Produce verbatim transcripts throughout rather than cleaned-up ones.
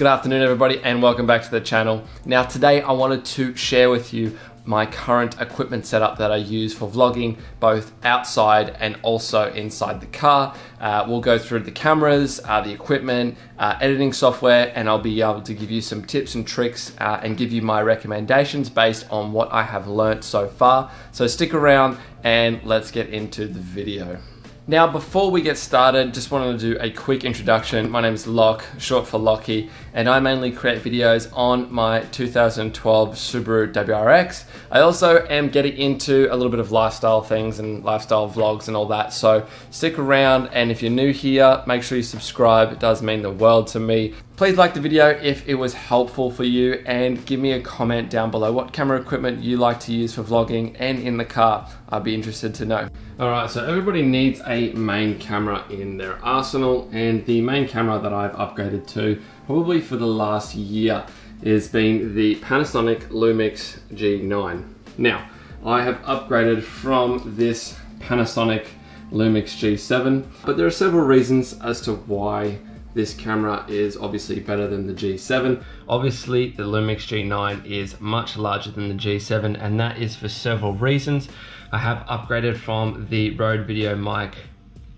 Good afternoon everybody and welcome back to the channel. Now today I wanted to share with you my current equipment setup that I use for vlogging both outside and also inside the car. Uh, we'll go through the cameras, uh, the equipment, uh, editing software, and I'll be able to give you some tips and tricks uh, and give you my recommendations based on what I have learnt so far. So stick around and let's get into the video. Now, before we get started, just wanted to do a quick introduction. My name is Locke, short for Lockie, and I mainly create videos on my two thousand twelve Subaru W R X. I also am getting into a little bit of lifestyle things and lifestyle vlogs and all that, so stick around, and if you're new here, make sure you subscribe. It does mean the world to me. Please like the video if it was helpful for you and give me a comment down below what camera equipment you like to use for vlogging and in the car. I'd be interested to know. All right, so everybody needs a main camera in their arsenal, and the main camera that I've upgraded to probably for the last year has been the Panasonic Lumix G nine. Now, I have upgraded from this Panasonic Lumix G seven, but there are several reasons as to why this camera is obviously better than the G seven. Obviously, the Lumix G nine is much larger than the G seven, and that is for several reasons. I have upgraded from the Rode VideoMic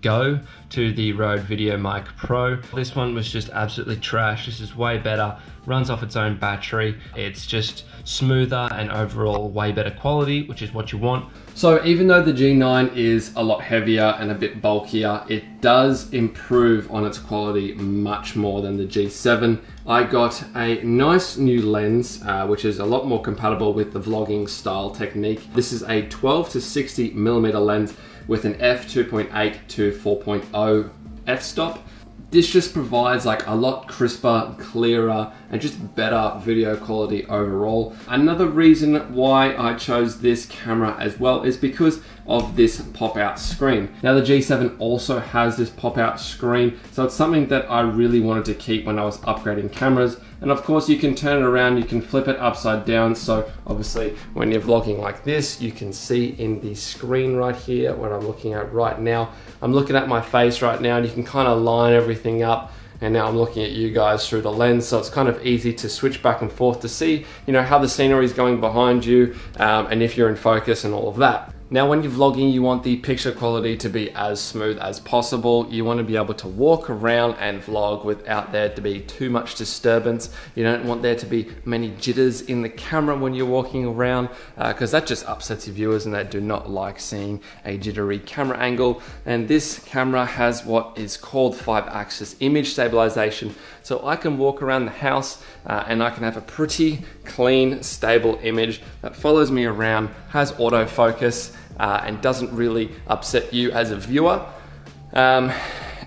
Go to the Rode VideoMic Pro. This one was just absolutely trash. This is way better, runs off its own battery. It's just smoother and overall way better quality, which is what you want. So even though the G nine is a lot heavier and a bit bulkier, it does improve on its quality much more than the G seven. I got a nice new lens, uh, which is a lot more compatible with the vlogging style technique. This is a twelve to sixty millimeter lens with an f two point eight to four point oh f-stop. This just provides like a lot crisper, clearer, and just better video quality overall. Another reason why I chose this camera as well is because of this pop-out screen. Now the G seven also has this pop-out screen, so it's something that I really wanted to keep when I was upgrading cameras. And of course you can turn it around, you can flip it upside down, so obviously when you're vlogging like this, you can see in the screen right here what I'm looking at right now. I'm looking at my face right now and you can kind of line everything up. And now I'm looking at you guys through the lens, so it's kind of easy to switch back and forth to see, you know, how the scenery is going behind you um, and if you're in focus and all of that. Now when you're vlogging, you want the picture quality to be as smooth as possible. You want to be able to walk around and vlog without there to be too much disturbance. You don't want there to be many jitters in the camera when you're walking around, because uh, that just upsets your viewers and they do not like seeing a jittery camera angle. And this camera has what is called five axis image stabilization. So I can walk around the house uh, and I can have a pretty clean, stable image that follows me around, has autofocus, uh, and doesn't really upset you as a viewer. Um,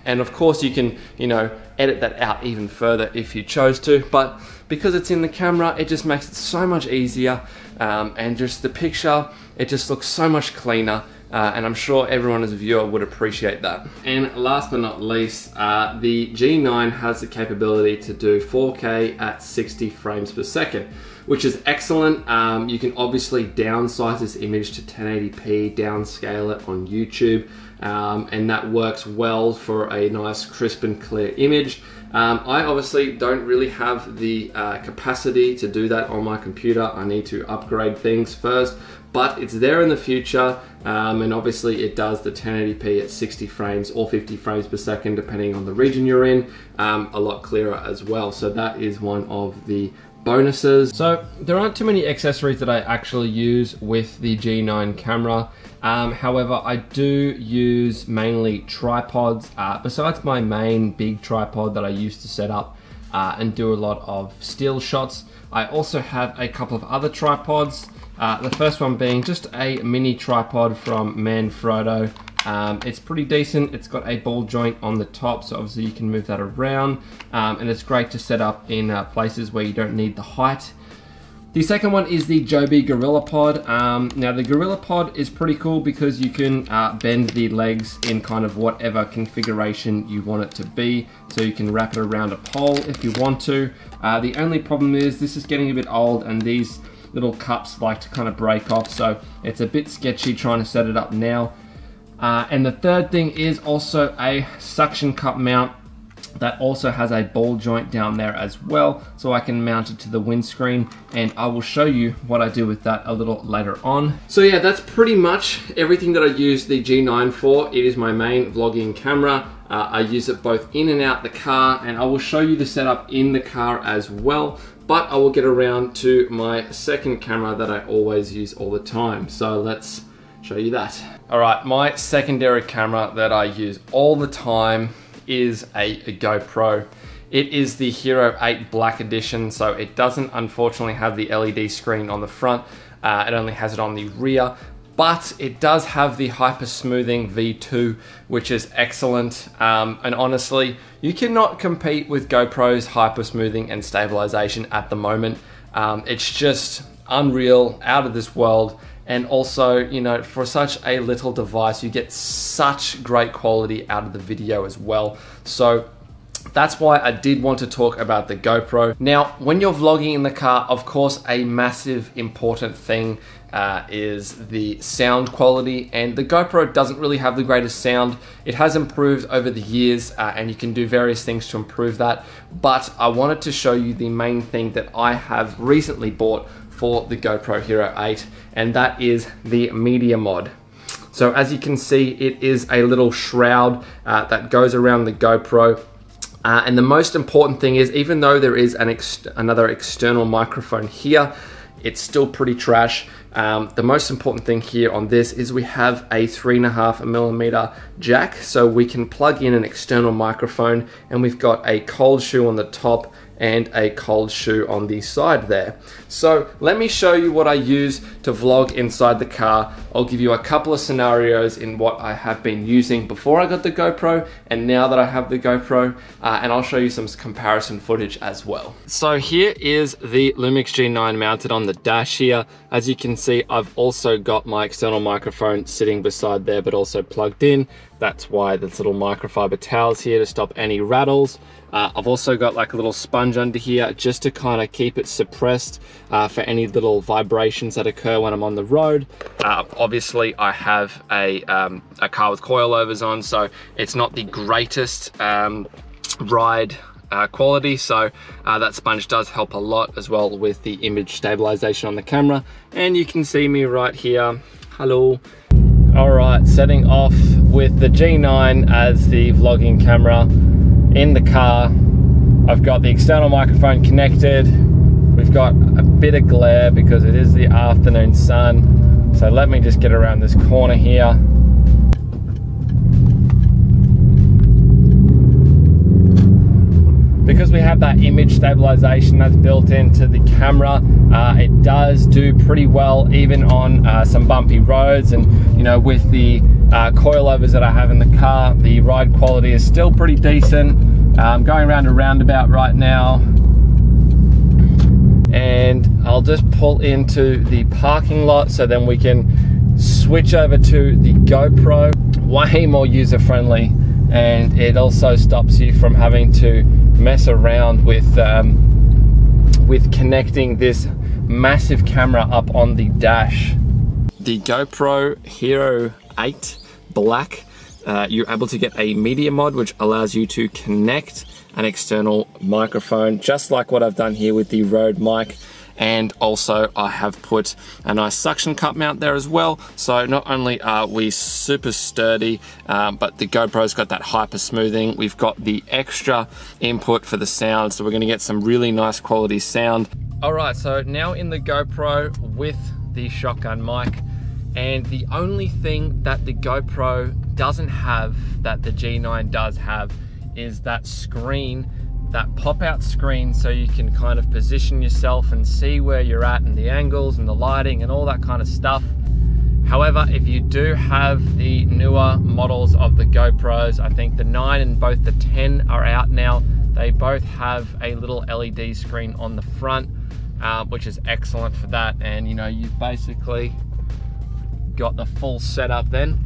and of course you can, you know, edit that out even further if you chose to, but because it's in the camera, it just makes it so much easier. Um, and just the picture, it just looks so much cleaner. Uh, and I'm sure everyone as a viewer would appreciate that. And last but not least, uh, the G nine has the capability to do four K at sixty frames per second, which is excellent. Um, you can obviously downsize this image to ten eighty p, downscale it on YouTube, um, and that works well for a nice crisp and clear image. Um, I obviously don't really have the uh, capacity to do that on my computer. I need to upgrade things first, but it's there in the future, um, and obviously it does the ten eighty p at sixty frames or fifty frames per second, depending on the region you're in, um, a lot clearer as well. So that is one of the bonuses. So there aren't too many accessories that I actually use with the G nine camera. Um, however, I do use mainly tripods. Uh, besides my main big tripod that I used to set up uh, and do a lot of still shots, I also have a couple of other tripods. Uh, the first one being just a mini tripod from Manfrotto. Um, it's pretty decent. It's got a ball joint on the top, so obviously you can move that around, um, and it's great to set up in uh, places where you don't need the height. The second one is the Joby Gorilla Pod. Um, now the Gorilla Pod is pretty cool because you can uh, bend the legs in kind of whatever configuration you want it to be. So you can wrap it around a pole if you want to. Uh, the only problem is this is getting a bit old and these little cups like to kind of break off, so it's a bit sketchy trying to set it up now. Uh, and the third thing is also a suction cup mount. that also has a ball joint down there as well, so I can mount it to the windscreen, and I will show you what I do with that a little later on. So yeah, that's pretty much everything that I use the G nine for. It is my main vlogging camera. Uh, I use it both in and out the car, and I will show you the setup in the car as well, but I will get around to my second camera that I always use all the time. So let's show you that. All right, my secondary camera that I use all the time is a, a GoPro. It is the Hero eight Black edition, so it doesn't unfortunately have the L E D screen on the front. Uh, it only has it on the rear, but it does have the hyper smoothing V two, which is excellent. Um, and honestly, you cannot compete with GoPro's hyper smoothing and stabilization at the moment. Um, it's just unreal, out of this world. And also, you know, for such a little device, you get such great quality out of the video as well. So that's why I did want to talk about the GoPro. Now, when you're vlogging in the car, of course, a massive important thing uh, is the sound quality, and the GoPro doesn't really have the greatest sound. It has improved over the years, uh, and you can do various things to improve that. But I wanted to show you the main thing that I have recently bought for the GoPro Hero eight, and that is the Media Mod. So as you can see, it is a little shroud uh, that goes around the GoPro, uh, and the most important thing is, even though there is an ex another external microphone here, it's still pretty trash. Um, the most important thing here on this is we have a three and a half millimeter jack, so we can plug in an external microphone, and we've got a cold shoe on the top and a cold shoe on the side there. So let me show you what I use to vlog inside the car. I'll give you a couple of scenarios in what I have been using before I got the GoPro and now that I have the GoPro, uh, and I'll show you some comparison footage as well. So here is the Lumix G nine mounted on the dash here. As you can see, I've also got my external microphone sitting beside there, but also plugged in. That's why this little microfiber towel's here to stop any rattles. Uh, I've also got like a little sponge under here just to kind of keep it suppressed uh, for any little vibrations that occur when I'm on the road. Uh, obviously, I have a, um, a car with coilovers on, so it's not the greatest um, ride Uh, quality, so uh, that sponge does help a lot as well with the image stabilization on the camera. And you can see me right here. Hello. All right, setting off with the G nine as the vlogging camera in the car. I've got the external microphone connected. We've got a bit of glare because it is the afternoon sun. So let me just get around this corner here. Because we have that image stabilization that's built into the camera, uh, it does do pretty well even on uh, some bumpy roads, and you know, with the uh, coilovers that I have in the car, the ride quality is still pretty decent. I'm going around a roundabout right now, and I'll just pull into the parking lot so then we can switch over to the GoPro. Way more user-friendly, and it also stops you from having to mess around with um, with connecting this massive camera up on the dash. The GoPro Hero eight Black, uh, you're able to get a Media Mod which allows you to connect an external microphone, just like what I've done here with the Rode mic. And also I have put a nice suction cup mount there as well. So not only are we super sturdy, um, but the GoPro's got that hyper smoothing. We've got the extra input for the sound, so we're gonna get some really nice quality sound. All right, so now in the GoPro with the shotgun mic, and the only thing that the GoPro doesn't have that the G nine does have is that screen, that pop-out screen, so you can kind of position yourself and see where you're at and the angles and the lighting and all that kind of stuff. However, if you do have the newer models of the GoPros, I think the nine and both the ten are out now, they both have a little L E D screen on the front, uh, which is excellent for that. And you know, you've basically got the full setup then.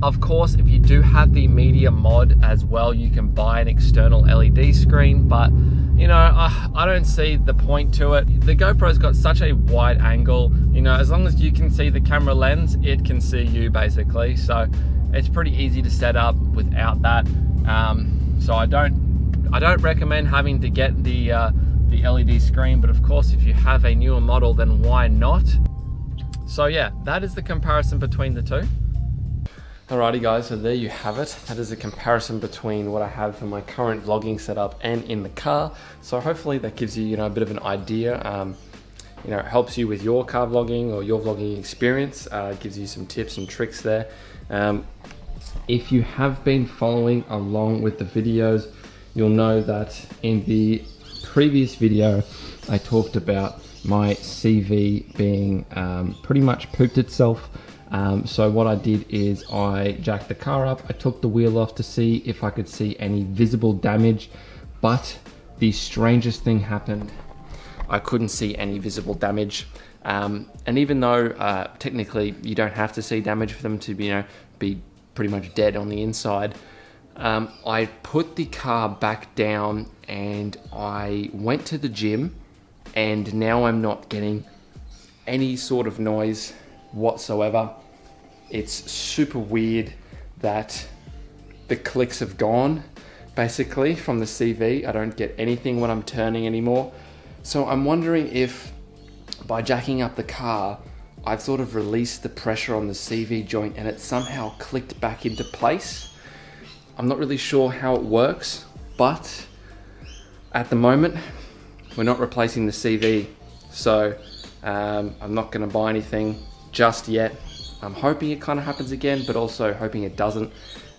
Of course, if you do have the Media Mod as well, you can buy an external L E D screen, but you know, I, I don't see the point to it. The GoPro's got such a wide angle, you know, as long as you can see the camera lens, it can see you basically. So it's pretty easy to set up without that. Um, so I don't, I don't recommend having to get the uh, the L E D screen, but of course if you have a newer model, then why not? So yeah, that is the comparison between the two. Alrighty guys, so there you have it. That is a comparison between what I have for my current vlogging setup and in the car. So hopefully that gives you, you know, a bit of an idea. Um, you know, it helps you with your car vlogging or your vlogging experience. Uh, gives you some tips and tricks there. Um, if you have been following along with the videos, you'll know that in the previous video, I talked about my C V being um, pretty much pooped itself. Um, so what I did is I jacked the car up, I took the wheel off to see if I could see any visible damage, but the strangest thing happened. I couldn't see any visible damage. Um, and even though uh, technically you don't have to see damage for them to be, you know, be pretty much dead on the inside, um, I put the car back down and I went to the gym, and now I'm not getting any sort of noise whatsoever. It's super weird that the clicks have gone, basically, from the C V. I don't get anything when I'm turning anymore. So I'm wondering if by jacking up the car, I've sort of released the pressure on the C V joint and it somehow clicked back into place. I'm not really sure how it works, but at the moment, we're not replacing the C V. So um, I'm not gonna buy anything just yet. I'm hoping it kind of happens again, but also hoping it doesn't.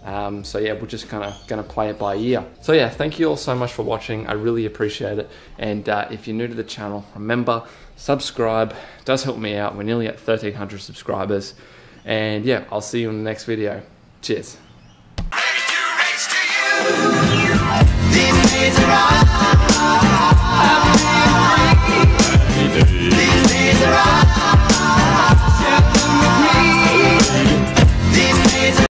Um, so yeah, we're just kind of going to play it by ear. So yeah, thank you all so much for watching. I really appreciate it. And uh, if you're new to the channel, remember, subscribe. It does help me out. We're nearly at thirteen hundred subscribers. And yeah, I'll see you in the next video. Cheers.